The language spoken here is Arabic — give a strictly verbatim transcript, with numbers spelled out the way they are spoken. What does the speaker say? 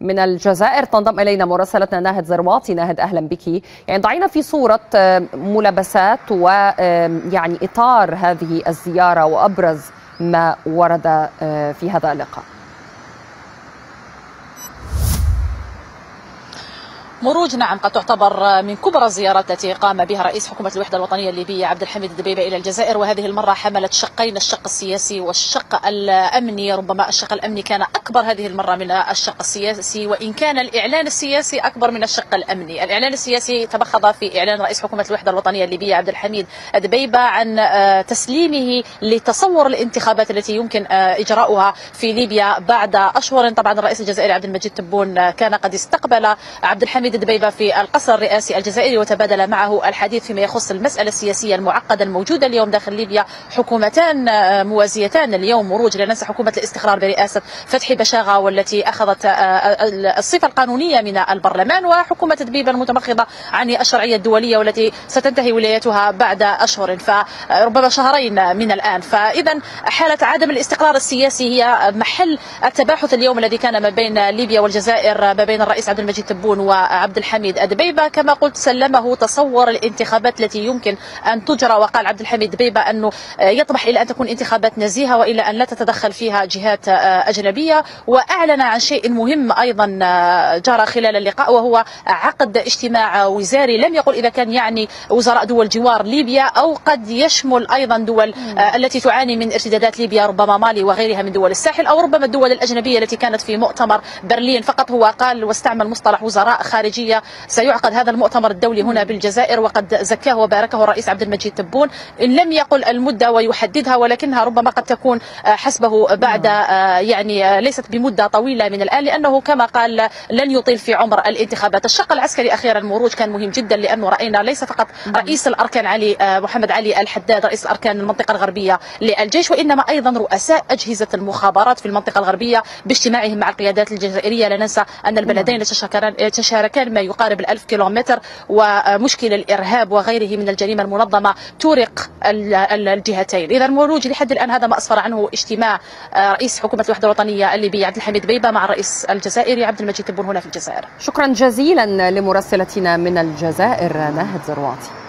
من الجزائر. تنضم إلينا مراسلتنا ناهد زرواطي. ناهد أهلا بك. يعني ضعينا في صورة ملابسات ويعني إطار هذه الزيارة وأبرز ما ورد في هذا اللقاء. مروج نعم قد تعتبر من كبرى الزيارات التي قام بها رئيس حكومة الوحدة الوطنية الليبية عبد الحميد دبيبة إلى الجزائر، وهذه المرة حملت شقين، الشق السياسي والشق الأمني. ربما الشق الأمني كان أكبر هذه المرة من الشق السياسي، وإن كان الإعلان السياسي أكبر من الشق الأمني. الإعلان السياسي تبخض في إعلان رئيس حكومة الوحدة الوطنية الليبية عبد الحميد دبيبة عن تسليمه لتصور الانتخابات التي يمكن إجراؤها في ليبيا بعد أشهر. طبعا الرئيس الجزائري عبد المجيد تبون كان قد استقبل عبد الحميد دبيبة في القصر الرئاسي الجزائري وتبادل معه الحديث فيما يخص المسألة السياسية المعقدة الموجودة اليوم داخل ليبيا. حكومتان موازيتان اليوم مروج، لا ننسى حكومة الاستقرار برئاسة فتحي باشاغا والتي أخذت الصفة القانونية من البرلمان، وحكومة دبيبة المتمخضة عن الشرعية الدولية والتي ستنتهي ولايتها بعد أشهر، فربما شهرين من الآن. فإذا حالة عدم الاستقرار السياسي هي محل التباحث اليوم الذي كان ما بين ليبيا والجزائر، ما بين الرئيس عبد المجيد تبون و عبد الحميد دبيبة. كما قلت سلمه تصور الانتخابات التي يمكن أن تجرى، وقال عبد الحميد دبيبة أنه يطمح إلى أن تكون انتخابات نزيهة وإلى أن لا تتدخل فيها جهات أجنبية. وأعلن عن شيء مهم أيضا جرى خلال اللقاء، وهو عقد اجتماع وزاري، لم يقل إذا كان يعني وزراء دول جوار ليبيا أو قد يشمل أيضا دول التي تعاني من ارتدادات ليبيا، ربما مالي وغيرها من دول الساحل، أو ربما الدول الأجنبية التي كانت في مؤتمر برلين فقط. هو قال واستعمل مصطلح وزراء خارجية. سيعقد هذا المؤتمر الدولي هنا بالجزائر وقد زكاه وباركه الرئيس عبد المجيد تبون، إن لم يقل المدة ويحددها، ولكنها ربما قد تكون حسبه بعد يعني ليست بمدة طويلة من الآن، لأنه كما قال لن يطيل في عمر الانتخابات. الشق العسكري أخيرا مروج كان مهم جدا، لأنه رأينا ليس فقط رئيس الأركان علي محمد علي الحداد رئيس الأركان المنطقة الغربية للجيش، وإنما أيضا رؤساء أجهزة المخابرات في المنطقة الغربية باجتماعهم مع القيادات الجزائرية. لا ننسى أن البلدين تشاركان كان ما يقارب الألف كيلومتر، ومشكلة الإرهاب وغيره من الجريمة المنظمة تورق الجهتين. إذا مروج لحد الآن هذا ما أسفر عنه اجتماع رئيس حكومة الوحدة الوطنية الليبية عبد الحميد دبيبة مع الرئيس الجزائري عبد المجيد تبون هنا في الجزائر. شكرا جزيلا لمراسلتنا من الجزائر ناهد زرواطي.